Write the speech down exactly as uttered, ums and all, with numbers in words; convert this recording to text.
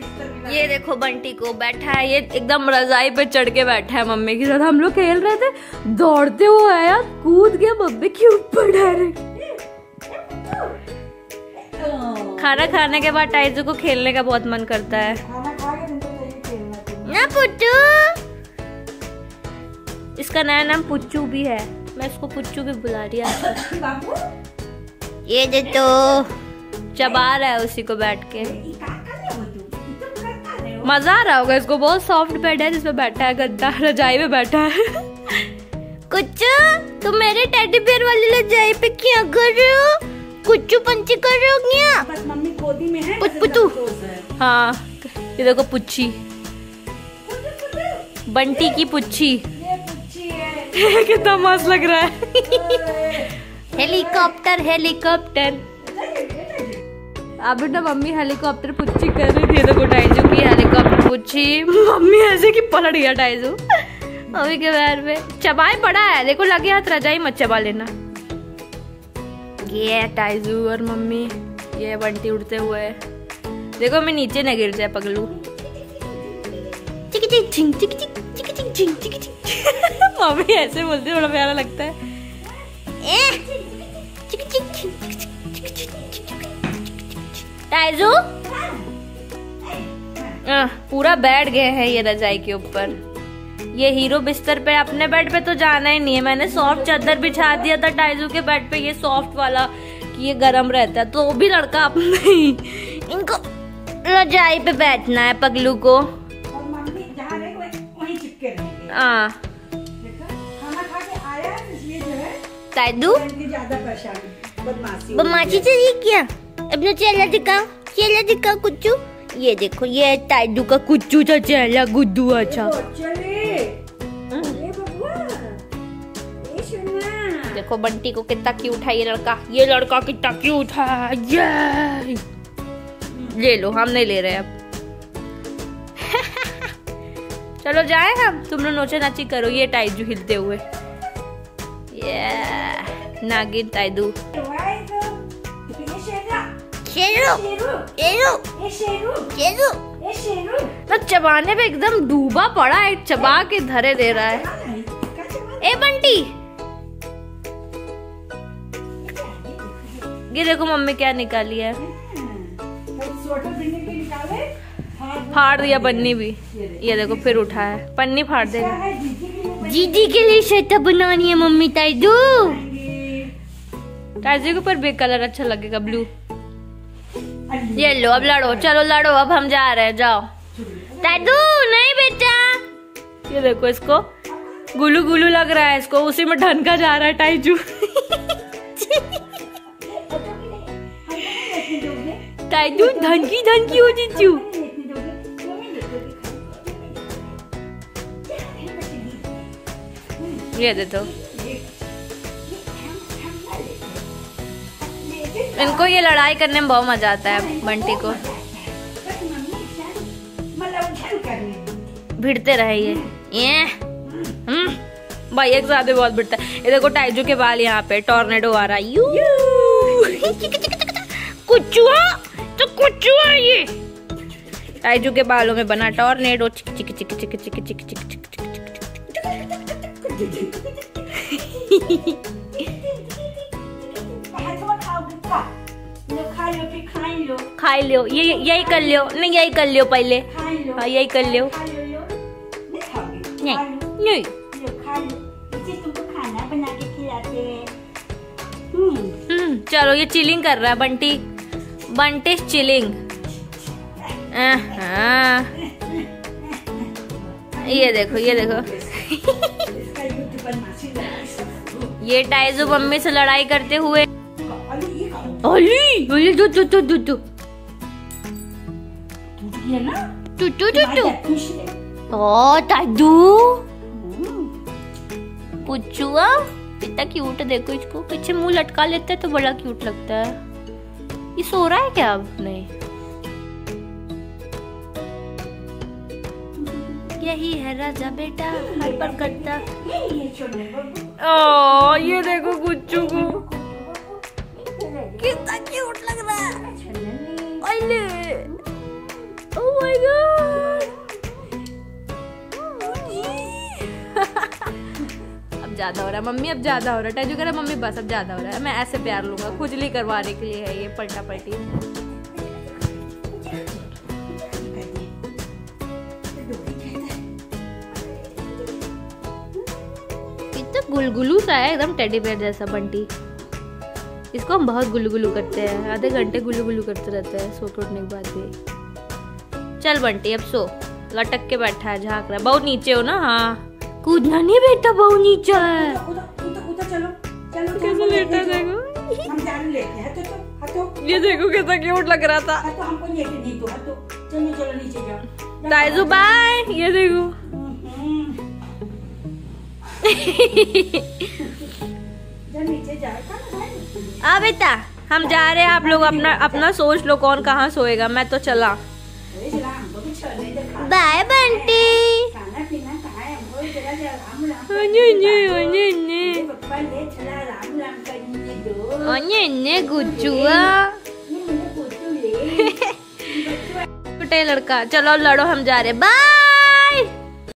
है। ये देखो बंटी को बैठा है, ये एकदम रजाई पे चढ़ के बैठा है मम्मी के साथ। हम लोग खेल रहे थे, दौड़ते हुए आया, कूद गया मम्मी के ऊपर डायरेक्ट। खाना खाने के बाद टाइजू को खेलने का बहुत मन करता है। खाना खा के तुमको चाहिए खेलना। ना पुच्चू, इसका नया नाम पुच्चू भी है, मैं इसको पुच्चू भी बुला रही हूँ। ये जो तो चबा रहा है उसी को बैठ के, मजा आ रहा होगा इसको। बहुत सॉफ्ट बेड है जिसपे बैठा है, गद्दा रजाई पे बैठा है। कुछ तुम मेरे टेडी बियर वाली रजाई पे क्या कर रहे हो? कुच्चू पंची कर रहे हो क्या? बस मम्मी गोदी में है, पुच्चू। हाँ, ये देखो पुच्ची, बंटी की पुच्ची, ये पुच्ची है। कितना मस्त लग रहा है। Helicopter helicopter. अभी ना मम्मी हेलीकॉप्टर पुच्ची कर रही थी, देखो टाइजू की हेलीकॉप्टर पुच्ची। मम्मी ऐसे की पलट गया टाइजू अभी के बार में। चबाए पड़ा है, देखो लगे हाथ, रजाई मत चबा लेना। ये टाइजू और मम्मी, ये बंटी उड़ते हुए, देखो मैं नीचे न गिर जाए पगलू। मम्मी ऐसे बोलती है, बड़ा प्यारा लगता है। टाइजू पूरा बैठ गए हैं ये रजाई के ऊपर। ये हीरो बिस्तर पे, अपने बेड पे तो जाना ही नहीं है। मैंने सॉफ्ट चादर बिछा दिया था टाइजू के बेड पे, ये सॉफ्ट वाला कि ये गरम रहता है, तो भी लड़का अपने इनको रजाई पे बैठना है पगलू को। और मम्मी जहाँ रहे वहीं चिपके रहेंगे। हाँ, खाना खा के आया इसलिए जो है टाइजू ज्यादा परेशान, बदमाशी बदमाशी चाहिए क्या? अपना चेहरा दिखाओ, चेहरा दिखाओ कुच्चू। ये देखो, ये टाइजू का कुच्चू का चेहरा, गुड्डू। अच्छा देखो बंटी को कितना क्यूट है ये लड़का, ये लड़का कितना क्यूट है। ये ले लो, हम नहीं ले रहे अब। चलो जाए हम, तुम लोग नोचा नाची करो। ये टाइजू हिलते हुए, ये नागिन टाइजू, ना चबाने पे एकदम डूबा पड़ा है, चबा के धरे दे रहा है। ए बंटी, ये देखो मम्मी क्या निकाली है, फाड़ दिया पन्नी भी। ये देखो फिर उठा है, पन्नी फाड़ देगा। जीजी के लिए शर्ट बनानी है मम्मी। टाइजू, टाइजू के ऊपर भी कलर अच्छा लगेगा, ब्लू। ये लो, अब लड़ो, चलो लड़ो, अब हम जा रहे हैं, जाओ। टाइजू नहीं बेटा, ये देखो इसको गुलू गुलू लग रहा है, इसको उसी में ढनका जा रहा है टाइजू। टाइजू धनकी धनकी हो जीजू। ये दे दो इनको, ये लड़ाई करने में बहुत मजा आता है बंटी को। भिड़ते रहे ये, ये भाई एक साथ बहुत भिड़ता है। ये देखो टाइजू के बाल यहाँ पे टॉर्नेडो आ रहा है। यू, कुछ तो कुछ हुआ, ये टाइजू के बालों में बना टॉर्नेडो। चिक चिक चिक चिक चिक चिक चिक चिक चिक, खाई लो, ये यही कर लियो, नहीं यही कर लियो पहले, हाँ यही कर लियो। नहीं नहीं, चलो ये चिलिंग कर रहा है बंटी, बंटी चिलिंग। ये देखो, ये देखो ये टाइजू मम्मी से लड़ाई करते हुए। अली तू तू तू तू तू तू तू तू ओ टाइजू, पुच्चुआ कितना क्यूट है, देखो इसको पीछे मुंह लटका लेता है तो बड़ा क्यूट लगता है। ये सो रहा है क्या? अब नहीं, यही है राजा बेटा, हर पर करता। ओ ये देखो गुच्चू को कितना क्यूट लग रहा है। ज़्यादा हो रहा है, मम्मी अब ज़्यादा हो रहा है। टाइजू कह रहा है मम्मी बस अब ज़्यादा हो रहा है, मैं ऐसे प्यार लूँगा। खुजली करवाने के लिए है ये पलटा पलटी। गुलगुलू सा है एकदम, टेडी बेयर जैसा बंटी। इसको हम बहुत गुलगुलू करते हैं, आधे घंटे गुलगुलू करते रहते हैं सो के उठने के बाद भी। चल बंटी अब सो, लटक के बैठा है, झांक रहा है। बहुत नीचे हो ना। हाँ कूदना नहीं बेटा, बहुत नीचे है। कैसे लेटा है देखो, ये देखो कैसा क्यूट लग रहा था। टाइजू बाय, ये देखो नीचे आ बेटा, हम जा रहे हैं। आप लोग अपना अपना सोच लो कौन कहाँ सोएगा। मैं तो चला, बाय बंटी। गुजुआ लड़का, चलो लड़ो, हम जा रहे, बाय।